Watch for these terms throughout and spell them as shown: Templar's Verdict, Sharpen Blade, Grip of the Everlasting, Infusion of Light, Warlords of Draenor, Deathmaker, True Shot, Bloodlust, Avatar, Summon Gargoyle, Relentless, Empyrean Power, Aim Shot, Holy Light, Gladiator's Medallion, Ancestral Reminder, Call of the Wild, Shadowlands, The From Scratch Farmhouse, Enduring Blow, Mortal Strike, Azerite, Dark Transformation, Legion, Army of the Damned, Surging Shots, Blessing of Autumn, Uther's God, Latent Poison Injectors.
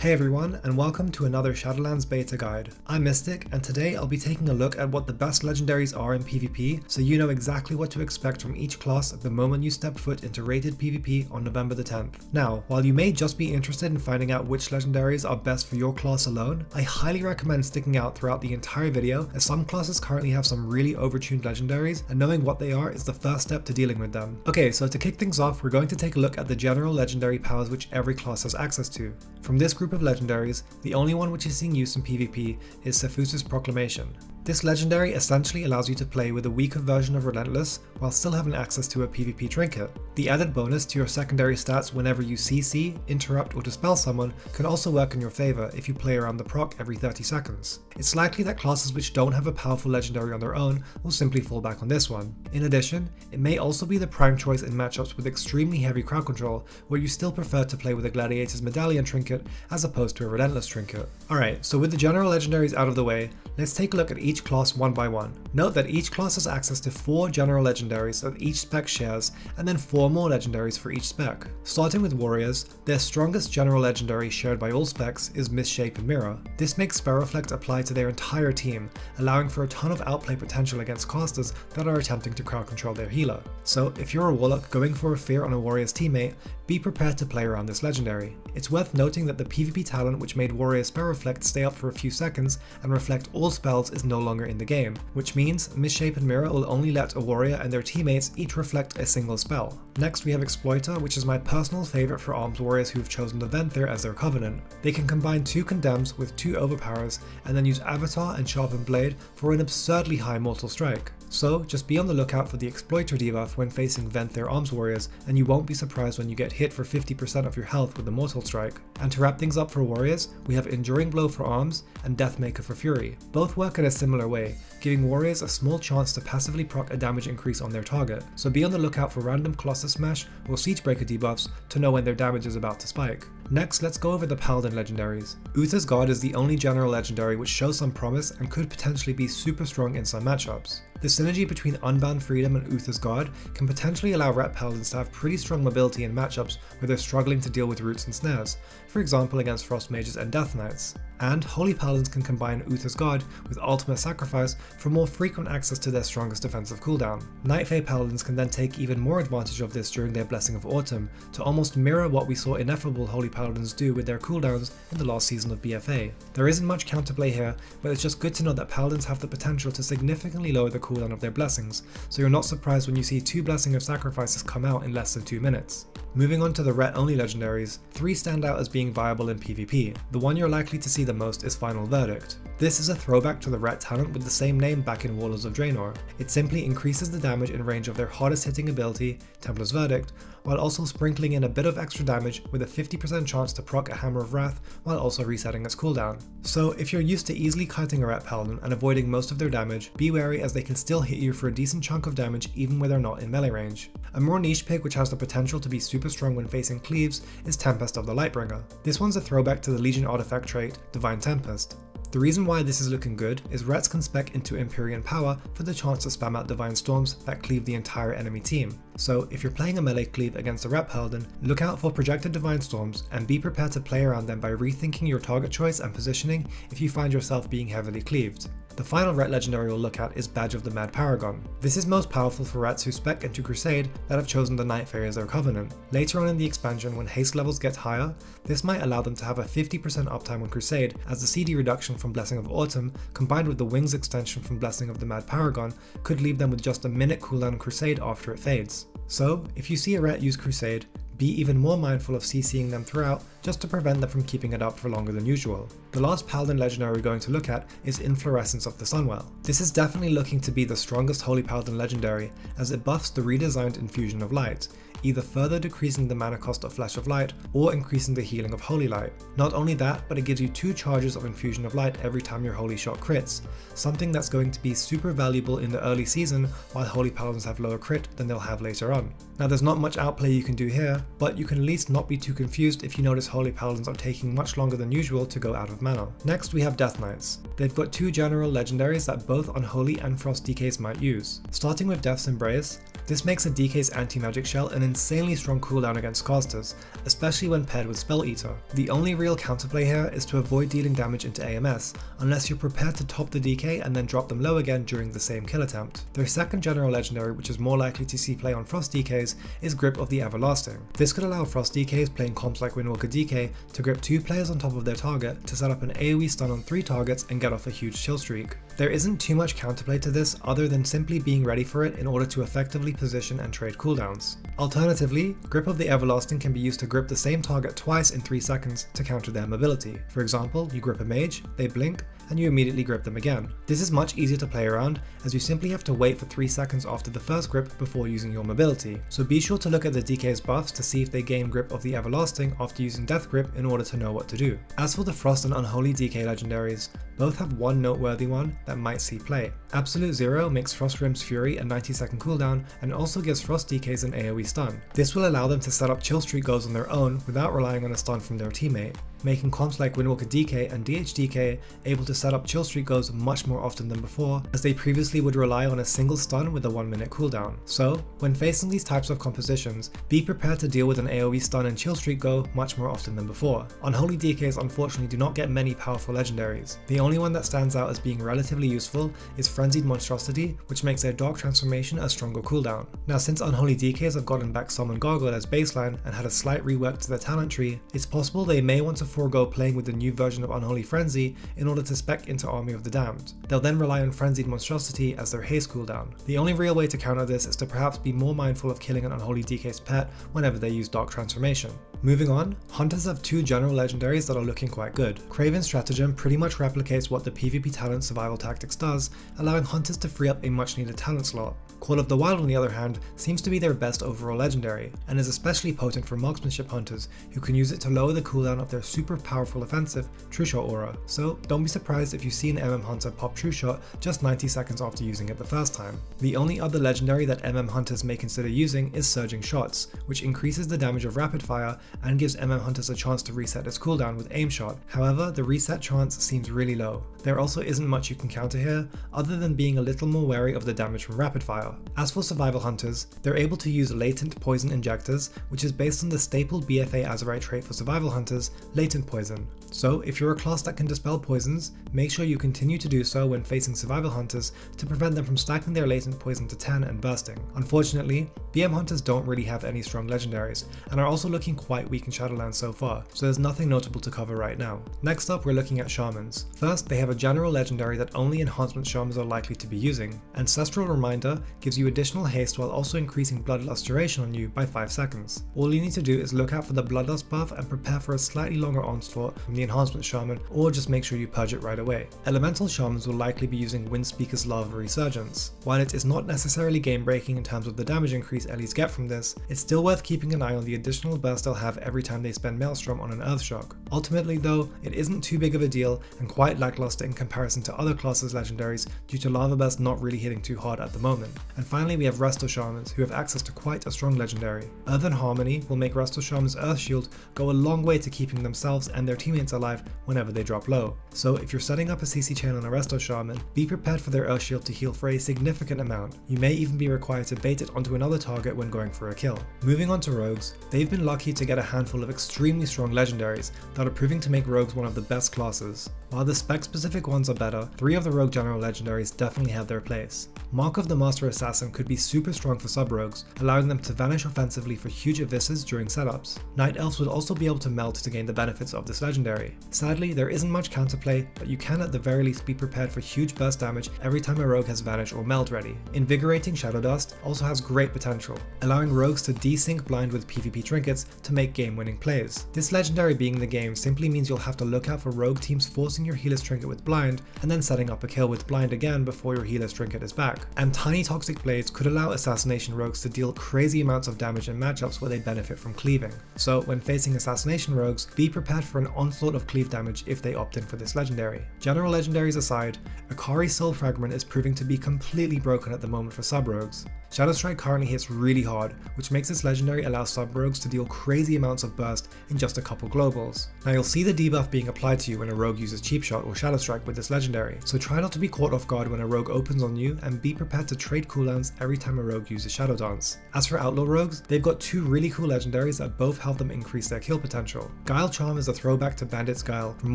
Hey everyone, and welcome to another Shadowlands beta guide. I'm Mystic, and today I'll be taking a look at what the best legendaries are in PvP, so you know exactly what to expect from each class the moment you step foot into rated PvP on November the 10th. Now, while you may just be interested in finding out which legendaries are best for your class alone, I highly recommend sticking out throughout the entire video, as some classes currently have some really overtuned legendaries, and knowing what they are is the first step to dealing with them. Okay, so to kick things off, we're going to take a look at the general legendary powers which every class has access to. From this group of legendaries, the only one which is seeing use in PvP is Sephuz's Proclamation. This legendary essentially allows you to play with a weaker version of Relentless while still having access to a PvP trinket. The added bonus to your secondary stats whenever you CC, interrupt or dispel someone can also work in your favour if you play around the proc every 30 seconds. It's likely that classes which don't have a powerful legendary on their own will simply fall back on this one. In addition, it may also be the prime choice in matchups with extremely heavy crowd control where you still prefer to play with a Gladiator's Medallion trinket as opposed to a Relentless trinket. Alright, so with the general legendaries out of the way, let's take a look at each class one by one. Note that each class has access to 4 general legendaries that each spec shares, and then 4 more legendaries for each spec. Starting with Warriors, their strongest general legendary shared by all specs is Misshapen Mirror. This makes Spell Reflect apply to their entire team, allowing for a ton of outplay potential against casters that are attempting to crowd control their healer. So if you're a Warlock going for a fear on a Warrior's teammate, be prepared to play around this legendary. It's worth noting that the PvP talent which made Warrior Spell Reflect stay up for a few seconds and reflect all spells is no longer in the game, which means Misshapen Mirror will only let a warrior and their teammates each reflect a single spell. Next we have Exploiter, which is my personal favourite for armed warriors who've chosen the Venthyr as their covenant. They can combine 2 Condemns with 2 Overpowers and then use Avatar and Sharpen Blade for an absurdly high Mortal Strike. So just be on the lookout for the Exploiter debuff when facing Venthyr arms warriors, and you won't be surprised when you get hit for 50% of your health with the Mortal Strike. And to wrap things up for warriors, we have Enduring Blow for arms and Deathmaker for fury. Both work in a similar way, giving warriors a small chance to passively proc a damage increase on their target, so be on the lookout for random Colossus Smash or Siegebreaker debuffs to know when their damage is about to spike. Next, let's go over the Paladin legendaries. Uther's God is the only general legendary which shows some promise and could potentially be super strong in some matchups. The synergy between Unbound Freedom and Uther's God can potentially allow Rat Paladins to have pretty strong mobility in matchups where they're struggling to deal with roots and snares, for example against Frost Mages and Death Knights. And Holy Paladins can combine Uther's God with Ultimate Sacrifice for more frequent access to their strongest defensive cooldown. Night Fae Paladins can then take even more advantage of this during their Blessing of Autumn to almost mirror what we saw Ineffable Holy Paladins do with their cooldowns in the last season of BFA. There isn't much counterplay here, but it's just good to know that Paladins have the potential to significantly lower the cooldown of their blessings, so you're not surprised when you see 2 Blessing of Sacrifices come out in less than 2 minutes. Moving on to the ret only legendaries, 3 stand out as being viable in PvP. The one you're likely to see the most is Final Verdict. This is a throwback to the ret talent with the same name back in Warlords of Draenor. It simply increases the damage in range of their hardest hitting ability, Templar's Verdict, while also sprinkling in a bit of extra damage with a 50% chance to proc a Hammer of Wrath while also resetting its cooldown. So if you're used to easily kiting a ret paladin and avoiding most of their damage, be wary as they can still hit you for a decent chunk of damage even when they're not in melee range. A more niche pick which has the potential to be super strong when facing cleaves is Tempest of the Lightbringer. This one's a throwback to the Legion artifact trait, Divine Tempest. The reason why this is looking good is rets can spec into Empyrean Power for the chance to spam out Divine Storms that cleave the entire enemy team. So if you're playing a melee cleave against a ret paladin, look out for projected Divine Storms and be prepared to play around them by rethinking your target choice and positioning if you find yourself being heavily cleaved. The final ret legendary we'll look at is Badge of the Mad Paragon. This is most powerful for rets who spec into Crusade that have chosen the Night Fae as their covenant. Later on in the expansion, when haste levels get higher, this might allow them to have a 50% uptime on Crusade, as the CD reduction from Blessing of Autumn combined with the wings extension from Blessing of the Mad Paragon could leave them with just a minute cooldown on Crusade after it fades. So if you see a ret use Crusade, be even more mindful of CCing them throughout just to prevent them from keeping it up for longer than usual. The last Paladin legendary we're going to look at is Inflorescence of the Sunwell. This is definitely looking to be the strongest Holy Paladin legendary as it buffs the redesigned Infusion of Light, either further decreasing the mana cost of Flash of Light or increasing the healing of Holy Light. Not only that, but it gives you 2 charges of Infusion of Light every time your Holy Shot crits, something that's going to be super valuable in the early season while Holy Paladins have lower crit than they'll have later on. Now there's not much outplay you can do here, but you can at least not be too confused if you notice Holy Paladins are taking much longer than usual to go out of mana. Next we have Death Knights. They've got 2 general legendaries that both Unholy and Frost DKs might use. Starting with Death's Embrace, this makes a DK's anti-magic shell an insanely strong cooldown against casters, especially when paired with Spell Eater. The only real counterplay here is to avoid dealing damage into AMS, unless you're prepared to top the DK and then drop them low again during the same kill attempt. Their second general legendary, which is more likely to see play on Frost DKs, is Grip of the Everlasting. This could allow Frost DKs playing comps like Windwalker DK to grip two players on top of their target to set up an AoE stun on three targets and get off a huge chill streak. There isn't too much counterplay to this other than simply being ready for it in order to effectively position and trade cooldowns. Alternatively, Grip of the Everlasting can be used to grip the same target twice in 3 seconds to counter their mobility. For example, you grip a mage, they blink, and you immediately grip them again. This is much easier to play around, as you simply have to wait for 3 seconds after the first grip before using your mobility. So be sure to look at the DK's buffs to see if they gain Grip of the Everlasting after using Death Grip in order to know what to do. As for the Frost and Unholy DK legendaries, both have one noteworthy one that might see play. Absolute Zero makes Frost Rim's Fury a 90-second cooldown and also gives Frost DKs an AoE stun. This will allow them to set up Chill Street goals on their own without relying on a stun from their teammate, making comps like Windwalker DK and DHDK able to set up Chill Street goals much more often than before, as they previously would rely on a single stun with a 1-minute cooldown. So, when facing these types of compositions, be prepared to deal with an AoE stun and Chill Street go much more often than before. Unholy DKs unfortunately do not get many powerful legendaries. The only one that stands out as being relatively useful is Frenzied Monstrosity, which makes their Dark Transformation a stronger cooldown. Now, since Unholy DKs have gotten back Summon Gargoyle as baseline and had a slight rework to their talent tree, it's possible they may want to forego playing with the new version of Unholy Frenzy in order to spec into Army of the Damned. They'll then rely on Frenzied Monstrosity as their haste cooldown. The only real way to counter this is to perhaps be more mindful of killing an Unholy DK's pet whenever they use Dark Transformation. Moving on, Hunters have two general legendaries that are looking quite good. Kraven's Stratagem pretty much replicates what the PvP talent Survival Tactics does, allowing Hunters to free up a much needed talent slot. Call of the Wild, on the other hand, seems to be their best overall legendary, and is especially potent for Marksmanship Hunters, who can use it to lower the cooldown of their super powerful offensive True Shot aura, so don't be surprised if you see an MM Hunter pop True Shot just 90 seconds after using it the first time. The only other legendary that MM Hunters may consider using is Surging Shots, which increases the damage of Rapid Fire and gives MM Hunters a chance to reset its cooldown with Aim Shot. However, the reset chance seems really low. There also isn't much you can counter here, other than being a little more wary of the damage from Rapid Fire. As for Survival Hunters, they're able to use Latent Poison Injectors, which is based on the staple BFA Azerite trait for Survival Hunters, Latent Poison. So if you're a class that can dispel poisons, make sure you continue to do so when facing Survival Hunters to prevent them from stacking their Latent Poison to 10 and bursting. Unfortunately, BM Hunters don't really have any strong legendaries, and are also looking quite weak in Shadowlands so far, so there's nothing notable to cover right now. Next up, we're looking at Shamans. First, they have a general legendary that only enhancement Shamans are likely to be using. Ancestral Reminder gives you additional haste while also increasing Bloodlust duration on you by 5 seconds. All you need to do is look out for the Bloodlust buff and prepare for a slightly longer onslaught from the enhancement Shaman, or just make sure you purge it right away. Elemental Shamans will likely be using Windspeaker's Lava Resurgence. While it is not necessarily game breaking in terms of the damage increase Ellies get from this, it's still worth keeping an eye on the additional burst they'll have every time they spend Maelstrom on an Earthshock. Ultimately though, it isn't too big of a deal and quite lackluster in comparison to other classes' legendaries due to Lava Burst not really hitting too hard at the moment. And finally, we have Resto Shamans, who have access to quite a strong legendary. Earthen Harmony will make Resto Shamans' Earth Shield go a long way to keeping themselves and their teammates alive whenever they drop low. So if you're setting up a CC chain on a Resto Shaman, be prepared for their Earth Shield to heal for a significant amount. You may even be required to bait it onto another target when going for a kill. Moving on to Rogues, they've been lucky to get a handful of extremely strong legendaries that are proving to make Rogues one of the best classes. While the spec-specific ones are better, 3 of the Rogue general legendaries definitely have their place. Mark of the Master Assassin could be super strong for sub-rogues, allowing them to vanish offensively for huge evises during setups. Night Elves would also be able to melt to gain the benefits of this legendary. Sadly, there isn't much counterplay, but you can at the very least be prepared for huge burst damage every time a rogue has vanish or melt ready. Invigorating Shadow Dust also has great potential, allowing rogues to desync blind with PvP trinkets to make game-winning plays. This legendary being in the game simply means you'll have to look out for rogue teams forcing your healer's trinket with blind, and then setting up a kill with blind again before your healer's trinket is back. And Tiny Toxic Blades could allow assassination rogues to deal crazy amounts of damage in matchups where they benefit from cleaving. So when facing assassination rogues, be prepared for an onslaught of cleave damage if they opt in for this legendary. General legendaries aside, Akari's Soul Fragment is proving to be completely broken at the moment for sub-rogues. Shadow Strike currently hits really hard, which makes this legendary allow sub-rogues to deal crazy amounts of burst in just a couple globals. Now you'll see the debuff being applied to you when a rogue uses Cheap Shot or Shadow Strike with this legendary, so try not to be caught off guard when a rogue opens on you and be prepared to trade cooldowns every time a rogue uses Shadow Dance. As for outlaw rogues, they've got two really cool legendaries that both help them increase their kill potential. Guile Charm is a throwback to Bandit's Guile from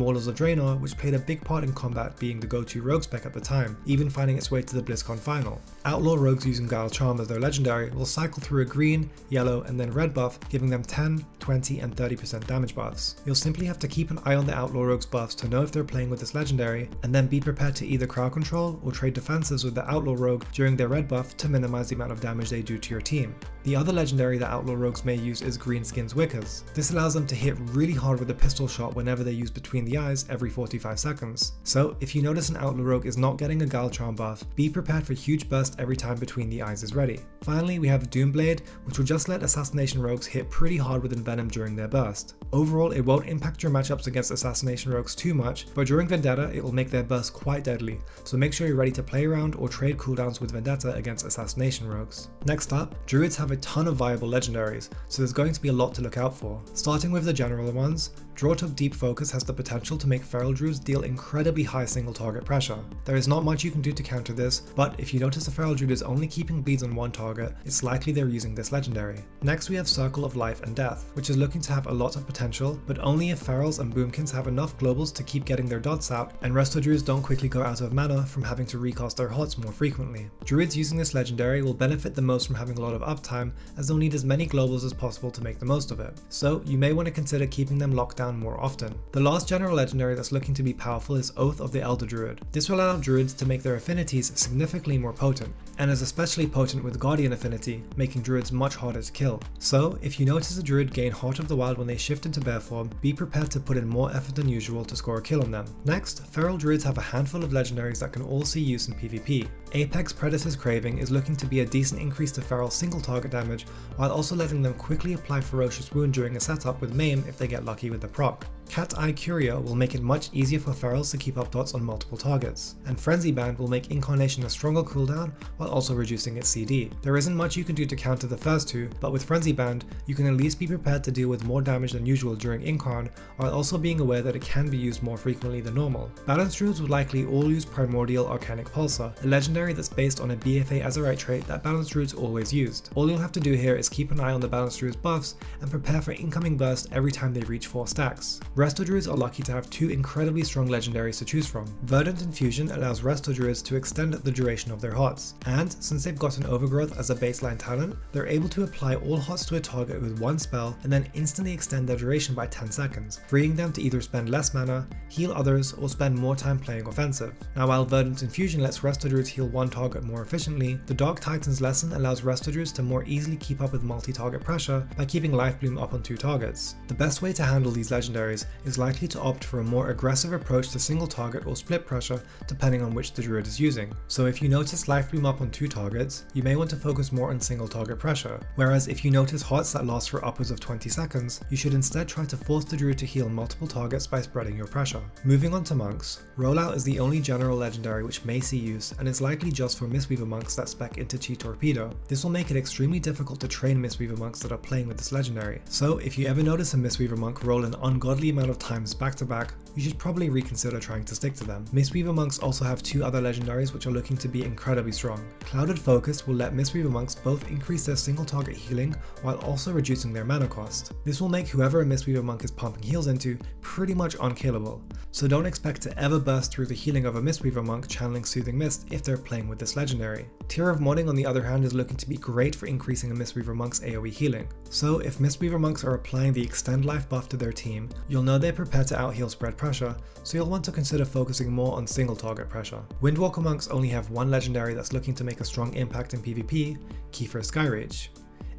Warlords of Draenor, which played a big part in combat being the go-to rogue spec at the time, even finding its way to the BlizzCon final. Outlaw rogues using Guile Charm as their legendary will cycle through a green, yellow, and then red buff, giving them 10, 20, and 30% damage buffs. You'll simply have to keep an eye on the outlaw rogue's buffs to know if they're playing with this legendary, and then be prepared to either crowd control or trade defenses with the outlaw rogue during their red buff to minimize the amount of damage they do to your team. The other legendary that outlaw rogues may use is Greenskin's Wickers. This allows them to hit really hard with a pistol shot whenever they use Between the Eyes every 45 seconds. So if you notice an outlaw rogue is not getting a Guile Charm buff, be prepared for huge burst every time Between the Eyes is ready. Finally, we have Doomblade, which will just let assassination rogues hit pretty hard with Envenom during their burst. Overall, it won't impact your matchups against assassination rogues too much, but during Vendetta it will make their burst quite deadly, so make sure you're ready to play around or trade cooldowns with Vendetta against assassination rogues. Next up, druids have a ton of viable legendaries, so there's going to be a lot to look out for. Starting with the general ones, Draught of Deep Focus has the potential to make feral druids deal incredibly high single target pressure. There is not much you can do to counter this, but if you notice a feral druid is only keeping beads on one target, it's likely they're using this legendary. Next we have Circle of Life and Death, which is looking to have a lot of potential, but only if ferals and boomkins have enough globals to keep getting their dots out, and resto druids don't quickly go out of mana from having to recast their hots more frequently. Druids using this legendary will benefit the most from having a lot of uptime, as they'll need as many globals as possible to make the most of it, so you may want to consider keeping them locked down more often. The last general legendary that's looking to be powerful is Oath of the Elder Druid. This will allow druids to make their affinities significantly more potent, and is especially potent with Guardian affinity, making druids much harder to kill. So if you notice a druid gain Heart of the Wild when they shift into bear form, be prepared to put in more effort than usual to score a kill on them. Next, feral druids have a handful of legendaries that can all see use in PvP. Apex Predator's Craving is looking to be a decent increase to feral single target damage, while also letting them quickly apply Ferocious Wound during a setup with Maim if they get lucky with the proc. Cat's Eye Curio will make it much easier for ferals to keep up dots on multiple targets, and Frenzy Band will make Incarnation a stronger cooldown while also reducing its CD. There isn't much you can do to counter the first two, but with Frenzy Band, you can at least be prepared to deal with more damage than usual during Incarn, while also being aware that it can be used more frequently than normal. Balanced druids would likely all use Primordial Arcanic Pulsar, a legendary that's based on a BFA Azerite trait that balanced druids always used. All you'll have to do here is keep an eye on the balanced druids buffs and prepare for incoming burst every time they reach 4 stacks. Resto druids are lucky to have two incredibly strong legendaries to choose from. Verdant Infusion allows resto druids to extend the duration of their hots, and since they've got an Overgrowth as a baseline talent, they're able to apply all hots to a target with one spell and then instantly extend their duration by 10 seconds, freeing them to either spend less mana, heal others, or spend more time playing offensive. Now while Verdant Infusion lets resto druids heal one target more efficiently, the Dark Titan's Lesson allows resto druids to more easily keep up with multi-target pressure by keeping Life Bloom up on 2 targets. The best way to handle these legendaries is likely to opt for a more aggressive approach to single target or split pressure depending on which the druid is using. So if you notice Life Bloom up on 2 targets, you may want to focus more on single target pressure, whereas if you notice hots that last for upwards of 20 seconds, you should instead try to force the druid to heal multiple targets by spreading your pressure. Moving on to monks, Rollout is the only general legendary which may see use, and is likely just for Mistweaver monks that spec into Chi Torpedo. This will make it extremely difficult to train Mistweaver monks that are playing with this legendary, so if you ever notice a Mistweaver monk roll an ungodly amount of times back-to-back, you should probably reconsider trying to stick to them. Mistweaver monks also have two other legendaries which are looking to be incredibly strong. Clouded Focus will let Mistweaver monks both increase their single target healing while also reducing their mana cost. This will make whoever a Mistweaver monk is pumping heals into pretty much unkillable, so don't expect to ever burst through the healing of a Mistweaver monk channeling Soothing Mist if they're playing with this legendary. Tear of Morning on the other hand is looking to be great for increasing a Mistweaver monk's AoE healing, so if Mistweaver monks are applying the Extend Life buff to their team, you'll know they're prepared to outheal spread pressure, so you'll want to consider focusing more on single target pressure. Windwalker monks only have one legendary that's looking to make a strong impact in PvP, Kiefer's Skyreach.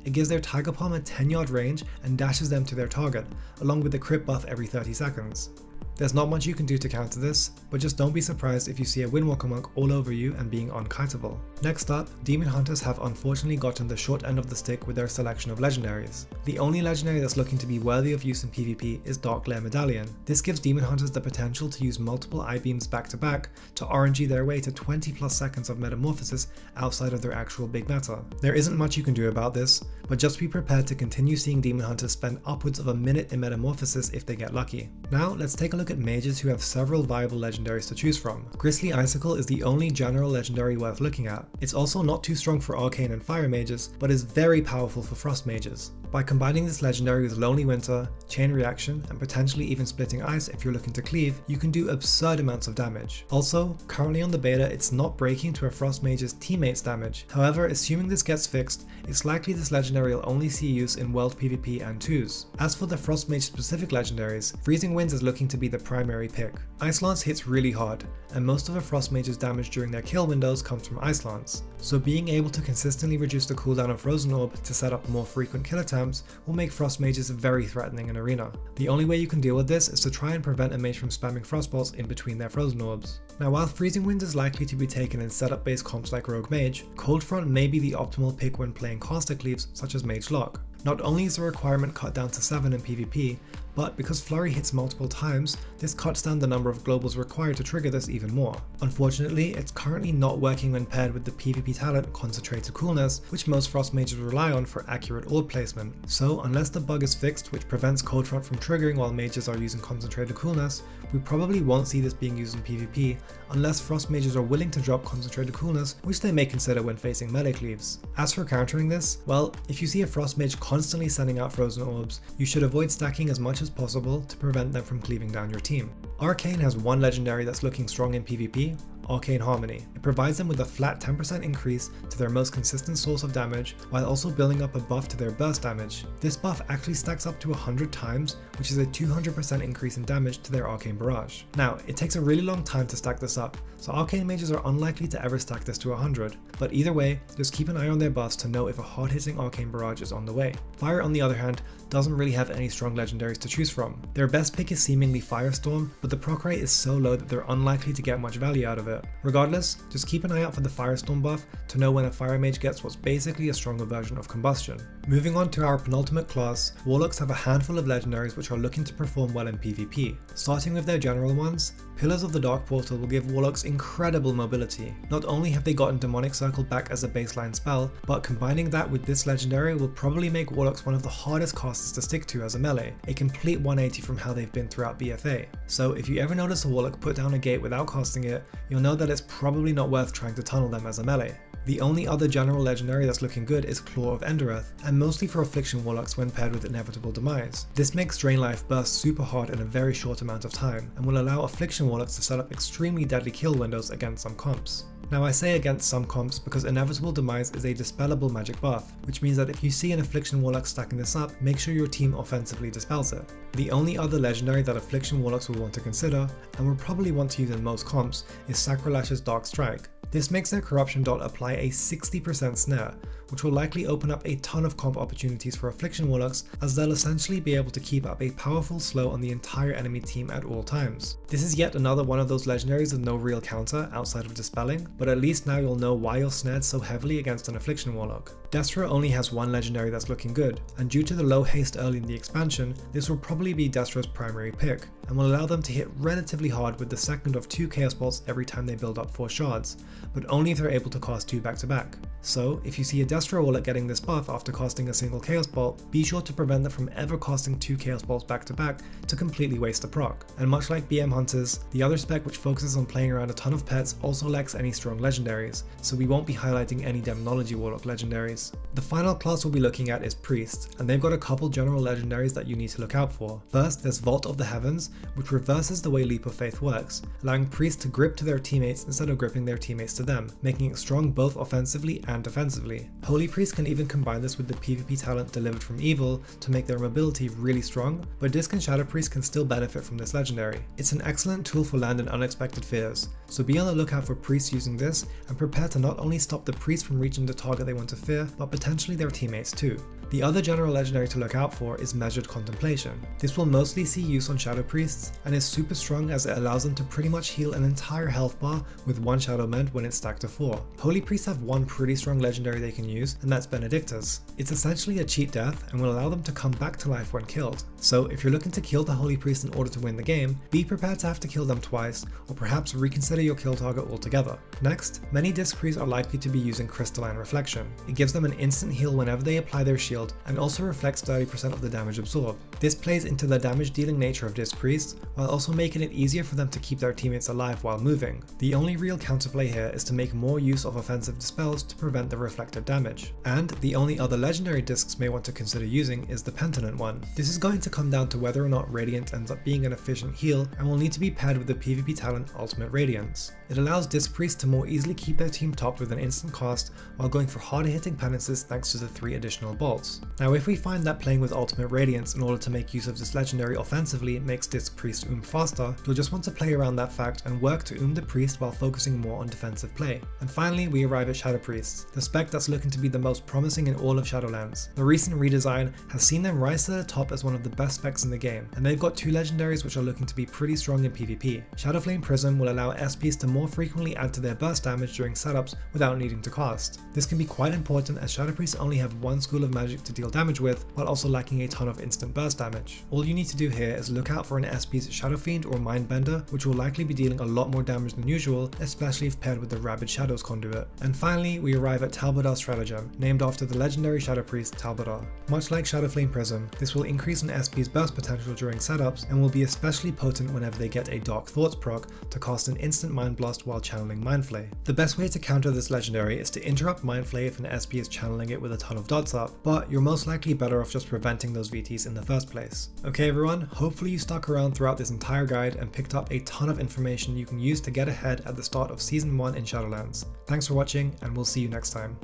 It gives their Tiger Palm a 10-yard range and dashes them to their target, along with the crit buff every 30 seconds. There's not much you can do to counter this, but just don't be surprised if you see a Windwalker monk all over you and being unkiteable. Next up, Demon Hunters have unfortunately gotten the short end of the stick with their selection of legendaries. The only legendary that's looking to be worthy of use in PvP is Dark Lair Medallion. This gives Demon Hunters the potential to use multiple I-beams back to back to RNG their way to 20 plus seconds of metamorphosis outside of their actual big meta. There isn't much you can do about this, but just be prepared to continue seeing Demon Hunters spend upwards of a minute in metamorphosis if they get lucky. Now let's take a look at mages who have several viable legendaries to choose from. Grisly Icicle is the only general legendary worth looking at. It's also not too strong for arcane and fire mages, but is very powerful for frost mages. By combining this legendary with Lonely Winter, Chain Reaction, and potentially even Splitting Ice if you're looking to cleave, you can do absurd amounts of damage. Also, currently on the beta it's not breaking to a frost mage's teammates damage, however assuming this gets fixed, it's likely this legendary will only see use in world PvP and 2s. As for the frost mage specific legendaries, Freezing Winds is looking to be the primary pick. Ice Lance hits really hard, and most of a frost mage's damage during their kill windows comes from Ice Lance, so being able to consistently reduce the cooldown of Frozen Orb to set up more frequent kill attempts will make frost mages very threatening in arena. The only way you can deal with this is to try and prevent a mage from spamming frostbolts in between their Frozen Orbs. Now while Freezing Winds is likely to be taken in setup based comps like Rogue Mage, Coldfront may be the optimal pick when playing caster cleaves such as Mage Lock. Not only is the requirement cut down to 7 in PvP, but because Flurry hits multiple times, this cuts down the number of globals required to trigger this even more. Unfortunately, it's currently not working when paired with the PvP talent Concentrated Coolness, which most frost mages rely on for accurate orb placement. So unless the bug is fixed, which prevents Coldfront from triggering while mages are using Concentrated Coolness, we probably won't see this being used in PvP, unless frost mages are willing to drop Concentrated Coolness, which they may consider when facing melee cleaves. As for countering this, well, if you see a frost mage constantly sending out Frozen Orbs, you should avoid stacking as much as possible to prevent them from cleaving down your team. Arcane has one legendary that's looking strong in PvP, Arcane Harmony. It provides them with a flat 10% increase to their most consistent source of damage, while also building up a buff to their burst damage. This buff actually stacks up to 100 times, which is a 200% increase in damage to their Arcane Barrage. Now, it takes a really long time to stack this up, so Arcane Mages are unlikely to ever stack this to 100, but either way, just keep an eye on their buffs to know if a hard-hitting Arcane Barrage is on the way. Fire, on the other hand, doesn't really have any strong legendaries to choose from. Their best pick is seemingly Firestorm, but the proc rate is so low that they're unlikely to get much value out of it. Regardless, just keep an eye out for the Firestorm buff to know when a Fire Mage gets what's basically a stronger version of Combustion. Moving on to our penultimate class, Warlocks have a handful of legendaries which are looking to perform well in PvP. Starting with their general ones, Pillars of the Dark Portal will give Warlocks incredible mobility. Not only have they gotten Demonic Circle back as a baseline spell, but combining that with this legendary will probably make Warlocks one of the hardest casters to stick to as a melee, a complete 180 from how they've been throughout BFA. So if you ever notice a Warlock put down a gate without casting it, you'll know that it's probably not worth trying to tunnel them as a melee. The only other general legendary that's looking good is Claw of Endereath, and mostly for Affliction Warlocks when paired with Inevitable Demise. This makes Drainlife burst super hard in a very short amount of time, and will allow Affliction Warlocks to set up extremely deadly kill windows against some comps. Now I say against some comps because Inevitable Demise is a dispellable magic buff, which means that if you see an Affliction Warlock stacking this up, make sure your team offensively dispels it. The only other legendary that Affliction Warlocks will want to consider, and will probably want to use in most comps, is Sacrilash's Dark Strike. This makes their Corruption Dot apply a 60% snare, which will likely open up a ton of comp opportunities for Affliction Warlocks, as they'll essentially be able to keep up a powerful slow on the entire enemy team at all times. This is yet another one of those legendaries with no real counter outside of dispelling, but at least now you'll know why you're snared so heavily against an Affliction Warlock. Destra only has one legendary that's looking good, and due to the low haste early in the expansion, this will probably be Destra's primary pick, and will allow them to hit relatively hard with the second of 2 Chaos Bolts every time they build up 4 shards, but only if they're able to cast 2 back to back. So if you see a Destra Warlock getting this buff after casting a single Chaos Bolt, be sure to prevent them from ever casting 2 Chaos Bolts back to back to completely waste the proc. And much like BM Hunters, the other spec which focuses on playing around a ton of pets also lacks any strong legendaries, so we won't be highlighting any Demnology Warlock legendaries. The final class we'll be looking at is Priest, and they've got a couple general legendaries that you need to look out for. First, there's Vault of the Heavens, which reverses the way Leap of Faith works, allowing Priests to grip to their teammates instead of gripping their teammates to them, making it strong both offensively and defensively. Holy Priest can even combine this with the PvP talent Delivered from Evil to make their mobility really strong, but Disc and Shadow Priest can still benefit from this legendary. It's an excellent tool for land and unexpected fears, so be on the lookout for Priests using this, and prepare to not only stop the Priest from reaching the target they want to fear, but potentially their teammates too. The other general legendary to look out for is Measured Contemplation. This will mostly see use on Shadow Priests and is super strong as it allows them to pretty much heal an entire health bar with one Shadow Mend when it's stacked to 4. Holy Priests have one pretty strong legendary they can use, and that's Benedictus. It's essentially a cheat death and will allow them to come back to life when killed. So if you're looking to kill the Holy Priest in order to win the game, be prepared to have to kill them twice, or perhaps reconsider your kill target altogether. Next, many Discrees are likely to be using Crystalline Reflection. It gives them an instant heal whenever they apply their shield and also reflects 30% of the damage absorbed. This plays into the damage dealing nature of Disc Priest, while also making it easier for them to keep their teammates alive while moving. The only real counterplay here is to make more use of offensive dispels to prevent the reflected damage. And the only other legendary discs may want to consider using is the Penitential one. This is going to come down to whether or not Radiant ends up being an efficient heal and will need to be paired with the PvP talent Ultimate Radiance. It allows Disc Priest to more easily keep their team topped with an instant cost while going for harder hitting penances thanks to the 3 additional bolts. Now if we find that playing with Ultimate Radiance in order to make use of this legendary offensively makes Disc Priest faster, you'll just want to play around that fact and work to the Priest while focusing more on defensive play. And finally we arrive at Shadow Priests, the spec that's looking to be the most promising in all of Shadowlands. The recent redesign has seen them rise to the top as one of the best specs in the game, and they've got 2 legendaries which are looking to be pretty strong in PvP. Shadowflame Prism will allow SPs to more frequently add to their burst damage during setups without needing to cast. This can be quite important as Shadow Priests only have one school of magic to deal damage with, while also lacking a ton of instant burst damage. All you need to do here is look out for an SP's Shadow Fiend or Mindbender, which will likely be dealing a lot more damage than usual, especially if paired with the Rabid Shadows Conduit. And finally, we arrive at Talbadar Stratagem, named after the legendary Shadow Priest Talbadar. Much like Shadowflame Prism, this will increase an SP's burst potential during setups, and will be especially potent whenever they get a Dark Thoughts proc to cast an instant Mind Blast while channeling Mindflay. The best way to counter this legendary is to interrupt Mindflay if an SP is channeling it with a ton of dots up, but you're most likely better off just preventing those VTs in the first place. Okay everyone, hopefully you stuck around throughout this entire guide and picked up a ton of information you can use to get ahead at the start of Season 1 in Shadowlands. Thanks for watching, and we'll see you next time.